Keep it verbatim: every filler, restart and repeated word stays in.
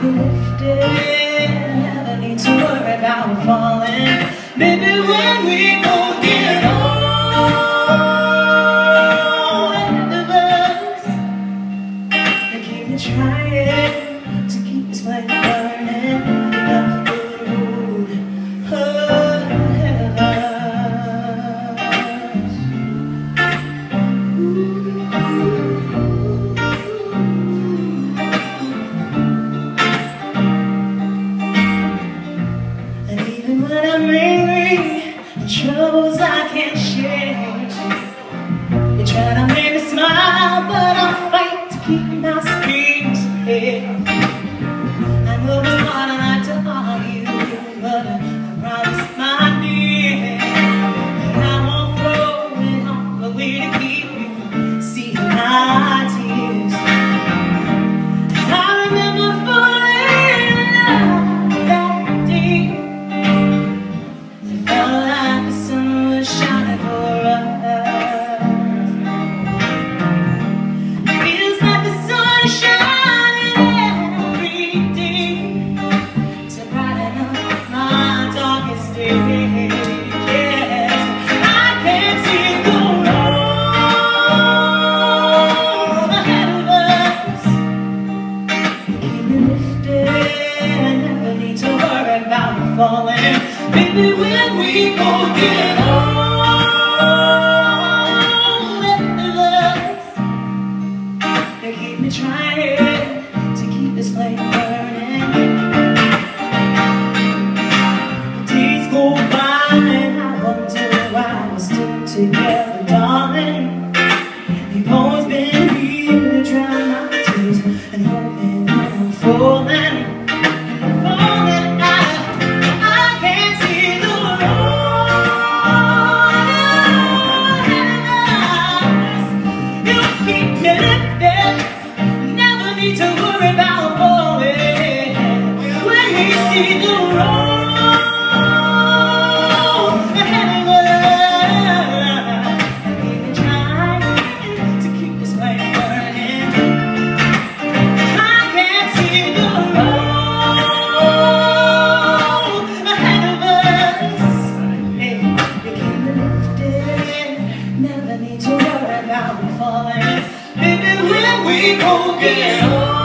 be lifted. Never need to worry about falling. Baby, when we both get old, end of us, they keep trying to keep this flame burning. Troubles I can't share. You try to make me smile, but I fight to keep my schemes clear. I know it's hard not to argue, but I promise, my dear, that I won't throw it all away to keep you seeing my tears. I remember falling in love that day. I felt like shining for us. Feels like the sun is shining every day to brighten up my darkest day. Yes, I can't see it go wrong ahead of us. Keep me lifted. I never need to worry about falling. Baby, when we both get old, trying to keep this flame burning. The days go by and I wonder why we're still together, darling. You've always been here, drying my tears and hoping I'm falling. Never need to worry about falling. Baby, when we both get old.